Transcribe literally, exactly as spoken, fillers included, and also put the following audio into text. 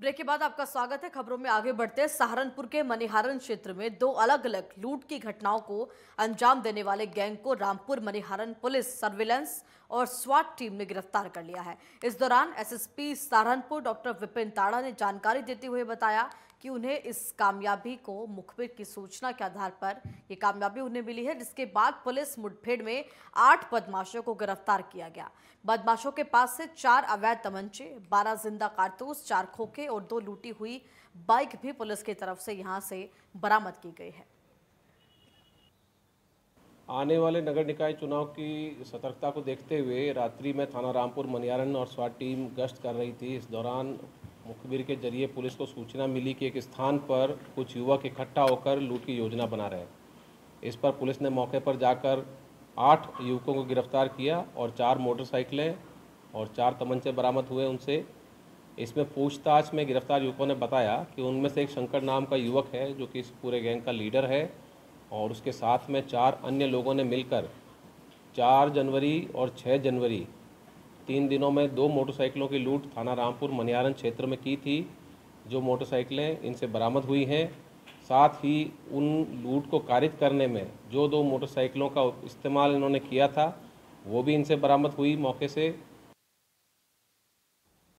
Break के बाद आपका स्वागत है। खबरों में आगे बढ़ते हैं। सहारनपुर के मनिहारन क्षेत्र में दो अलग अलग लूट की घटनाओं को अंजाम देने वाले गैंग को रामपुर मनिहारान पुलिस सर्विलांस और स्वाट टीम ने गिरफ्तार कर लिया है। इस दौरान एसएसपी सहारनपुर डॉक्टर विपिन ताड़ा ने जानकारी देते हुए बताया कि उन्हें इस कामयाबी को मुखबिर की सूचना के आधार पर ये कामयाबी उन्हें मिली है, जिसके बाद पुलिस मुठभेड़ में आठ बदमाशों को गिरफ्तार किया गया। बदमाशों के पास से चार अवैध तमंचे, बारह जिंदा कारतूस, चार खोखे और दो लूटी हुई बाइक भी पुलिस की तरफ से यहां से बरामद की गई है। आने वाले नगर निकाय चुनाव की सतर्कता को देखते हुए रात्रि में थाना रामपुर मनिहारान और स्वाट टीम गश्त कर रही थी। इस दौरान मुखबिर के जरिए पुलिस को सूचना मिली कि एक स्थान पर कुछ युवक इकट्ठा होकर लूट की योजना बना रहे हैं। इस पर पुलिस ने मौके पर जाकर आठ युवकों को गिरफ्तार किया और चार मोटरसाइकिलें और चार तमंचे बरामद हुए उनसे। इसमें पूछताछ में गिरफ्तार युवकों ने बताया कि उनमें से एक शंकर नाम का युवक है जो कि इस पूरे गैंग का लीडर है, और उसके साथ में चार अन्य लोगों ने मिलकर चार जनवरी और छः जनवरी तीन दिनों में दो मोटरसाइकिलों की लूट थाना रामपुर मनिहारान क्षेत्र में की थी। जो मोटरसाइकिलें इनसे बरामद हुई हैं, साथ ही उन लूट को कारित करने में जो दो मोटरसाइकिलों का इस्तेमाल इन्होंने किया था वो भी इनसे बरामद हुई मौके से।